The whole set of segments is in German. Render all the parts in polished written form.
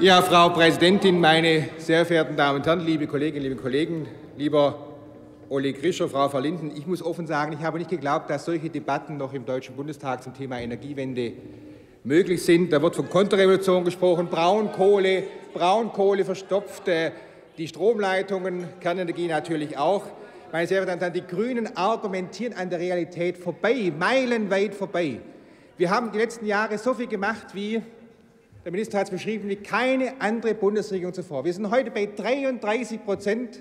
Ja, Frau Präsidentin, meine sehr verehrten Damen und Herren, liebe Kolleginnen, liebe Kollegen, lieber Olli Grischer, Frau Verlinden, ich muss offen sagen, ich habe nicht geglaubt, dass solche Debatten noch im Deutschen Bundestag zum Thema Energiewende möglich sind. Da wird von Konterrevolution gesprochen, Braunkohle verstopft, die Stromleitungen, Kernenergie natürlich auch. Meine sehr verehrten Damen und Herren, die Grünen argumentieren an der Realität vorbei, meilenweit vorbei. Wir haben die letzten Jahre so viel gemacht wie... Der Minister hat es beschrieben, wie keine andere Bundesregierung zuvor. Wir sind heute bei 33%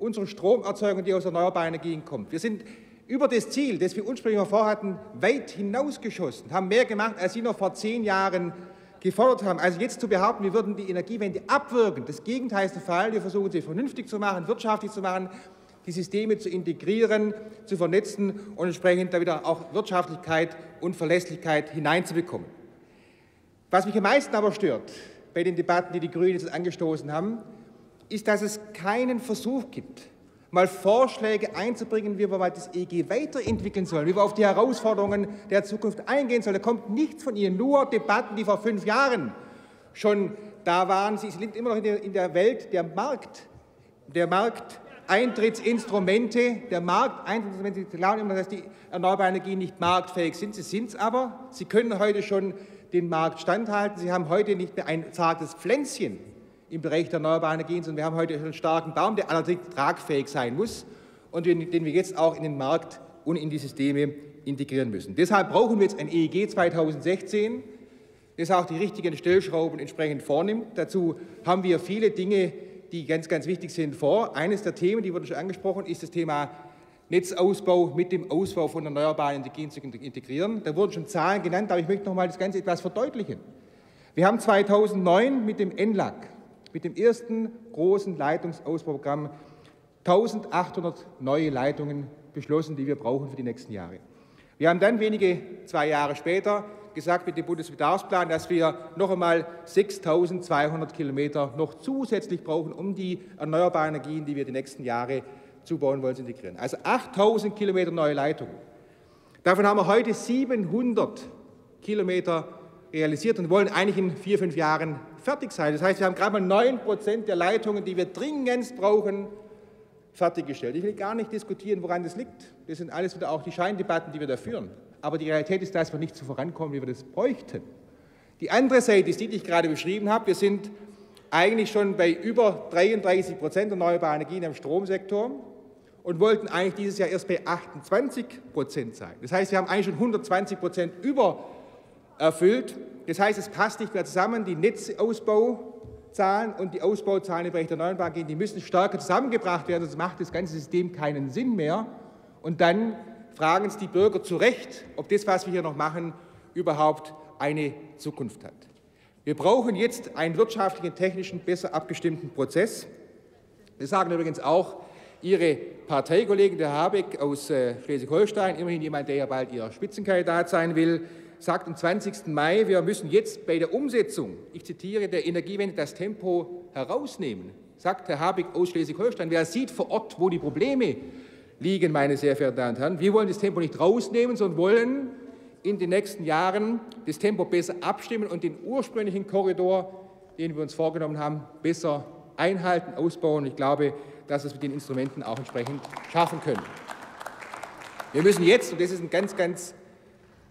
unserer Stromerzeugung, die aus erneuerbaren Energien kommt. Wir sind über das Ziel, das wir ursprünglich vorhatten, weit hinausgeschossen, haben mehr gemacht, als Sie noch vor 10 Jahren gefordert haben. Also jetzt zu behaupten, wir würden die Energiewende abwirken, das Gegenteil ist der Fall. Wir versuchen sie vernünftig zu machen, wirtschaftlich zu machen, die Systeme zu integrieren, zu vernetzen und entsprechend da wieder auch Wirtschaftlichkeit und Verlässlichkeit hineinzubekommen. Was mich am meisten aber stört bei den Debatten, die die Grünen jetzt angestoßen haben, ist, dass es keinen Versuch gibt, mal Vorschläge einzubringen, wie wir mal das EEG weiterentwickeln sollen, wie wir auf die Herausforderungen der Zukunft eingehen sollen. Da kommt nichts von Ihnen, nur Debatten, die vor 5 Jahren schon da waren. Sie sind immer noch in der Welt der Markteintrittsinstrumente. Der Markteintrittsinstrumente, Sie glauben immer, dass die erneuerbaren Energien nicht marktfähig sind. Sie sind es aber. Sie können heute schon den Markt standhalten. Sie haben heute nicht mehr ein zartes Pflänzchen im Bereich der erneuerbaren Energien, sondern wir haben heute einen starken Baum, der allerdings tragfähig sein muss und den wir jetzt auch in den Markt und in die Systeme integrieren müssen. Deshalb brauchen wir jetzt ein EEG 2016, das auch die richtigen Stellschrauben entsprechend vornimmt. Dazu haben wir viele Dinge, die ganz, ganz wichtig sind, vor. Eines der Themen, die wurden schon angesprochen, ist das Thema Netzausbau mit dem Ausbau von erneuerbaren Energien zu integrieren. Da wurden schon Zahlen genannt, aber ich möchte noch mal das Ganze etwas verdeutlichen. Wir haben 2009 mit dem NLAC, mit dem ersten großen Leitungsausbauprogramm, 1800 neue Leitungen beschlossen, die wir brauchen für die nächsten Jahre. Wir haben dann wenige 2 Jahre später gesagt mit dem Bundesbedarfsplan, dass wir noch einmal 6200 Kilometer noch zusätzlich brauchen, um die erneuerbaren Energien, die wir die nächsten Jahre zubauen wollen, zu integrieren. Also 8000 Kilometer neue Leitungen. Davon haben wir heute 700 Kilometer realisiert und wollen eigentlich in 4, 5 Jahren fertig sein. Das heißt, wir haben gerade mal 9% der Leitungen, die wir dringendst brauchen, fertiggestellt. Ich will gar nicht diskutieren, woran das liegt. Das sind alles wieder auch die Scheindebatten, die wir da führen. Aber die Realität ist, dass wir nicht so vorankommen, wie wir das bräuchten. Die andere Seite ist die, die ich gerade beschrieben habe. Wir sind eigentlich schon bei über 33% erneuerbarer Energien im Stromsektor und wollten eigentlich dieses Jahr erst bei 28% sein. Das heißt, wir haben eigentlich schon 120% übererfüllt. Das heißt, es passt nicht mehr zusammen. Die Netzausbauzahlen und die Ausbauzahlen im Bereich der erneuerbaren Energien, die müssen stärker zusammengebracht werden, sonst macht das ganze System keinen Sinn mehr. Und dann fragen es die Bürger zu Recht, ob das, was wir hier noch machen, überhaupt eine Zukunft hat. Wir brauchen jetzt einen wirtschaftlichen, technischen, besser abgestimmten Prozess. Das sagen übrigens auch Ihre Parteikollegen, der Habeck aus Schleswig-Holstein, immerhin jemand, der ja bald Ihr Spitzenkandidat sein will, sagt am 20. Mai, wir müssen jetzt bei der Umsetzung, ich zitiere, der Energiewende das Tempo herausnehmen, sagt der Habeck aus Schleswig-Holstein. Wer sieht vor Ort, wo die Probleme liegen, meine sehr verehrten Damen und Herren, wir wollen das Tempo nicht rausnehmen, sondern wollen in den nächsten Jahren das Tempo besser abstimmen und den ursprünglichen Korridor, den wir uns vorgenommen haben, besser einhalten, ausbauen. Ich glaube, dass wir es mit den Instrumenten auch entsprechend schaffen können. Wir müssen jetzt, und das ist ein ganz, ganz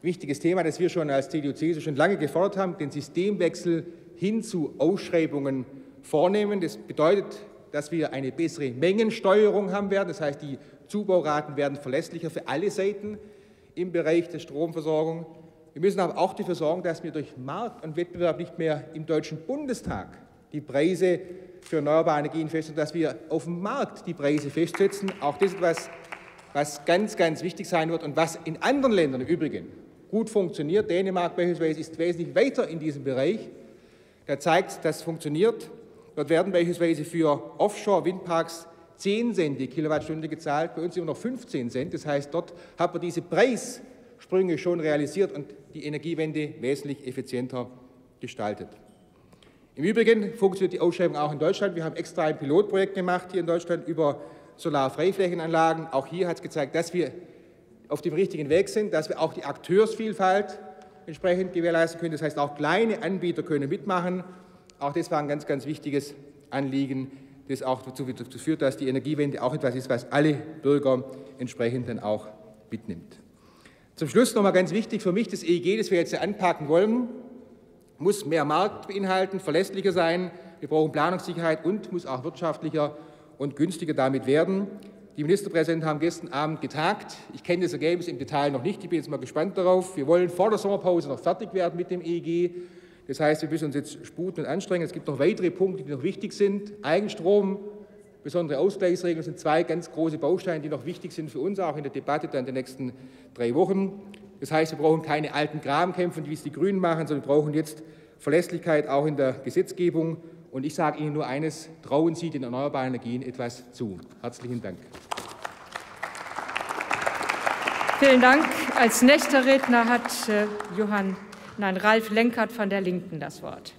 wichtiges Thema, das wir schon als CDU-CSU schon lange gefordert haben, den Systemwechsel hin zu Ausschreibungen vornehmen. Das bedeutet, dass wir eine bessere Mengensteuerung haben werden. Das heißt, die Zubauraten werden verlässlicher für alle Seiten im Bereich der Stromversorgung. Wir müssen aber auch dafür sorgen, dass wir durch Markt und Wettbewerb nicht mehr im Deutschen Bundestag die Preise für erneuerbare Energien festsetzen, dass wir auf dem Markt die Preise festsetzen. Auch das ist etwas, was ganz, ganz wichtig sein wird und was in anderen Ländern im Übrigen gut funktioniert. Dänemark beispielsweise ist wesentlich weiter in diesem Bereich. Da zeigt, dass es funktioniert. Dort werden beispielsweise für Offshore-Windparks 10 Cent die Kilowattstunde gezahlt, bei uns immer noch 15 Cent. Das heißt, dort hat man diese Preissprünge schon realisiert und die Energiewende wesentlich effizienter gestaltet. Im Übrigen funktioniert die Ausschreibung auch in Deutschland. Wir haben extra ein Pilotprojekt gemacht hier in Deutschland über Solarfreiflächenanlagen. Auch hier hat es gezeigt, dass wir auf dem richtigen Weg sind, dass wir auch die Akteursvielfalt entsprechend gewährleisten können. Das heißt, auch kleine Anbieter können mitmachen. Auch das war ein ganz, ganz wichtiges Anliegen, das auch dazu führt, dass die Energiewende auch etwas ist, was alle Bürger entsprechend dann auch mitnimmt. Zum Schluss nochmal ganz wichtig für mich, das EEG, das wir jetzt anpacken wollen, muss mehr Markt beinhalten, verlässlicher sein, wir brauchen Planungssicherheit und muss auch wirtschaftlicher und günstiger damit werden. Die Ministerpräsidenten haben gestern Abend getagt. Ich kenne das Ergebnis im Detail noch nicht, ich bin jetzt mal gespannt darauf. Wir wollen vor der Sommerpause noch fertig werden mit dem EEG. Das heißt, wir müssen uns jetzt sputen und anstrengen. Es gibt noch weitere Punkte, die noch wichtig sind. Eigenstrom, besondere Ausgleichsregelungen sind zwei ganz große Bausteine, die noch wichtig sind für uns, auch in der Debatte dann der nächsten 3 Wochen. Das heißt, wir brauchen keine alten Grabenkämpfe, wie es die Grünen machen, sondern wir brauchen jetzt Verlässlichkeit auch in der Gesetzgebung. Und ich sage Ihnen nur eines, trauen Sie den erneuerbaren Energien etwas zu. Herzlichen Dank. Vielen Dank. Als nächster Redner hat Ralf Lenkert von der Linken das Wort.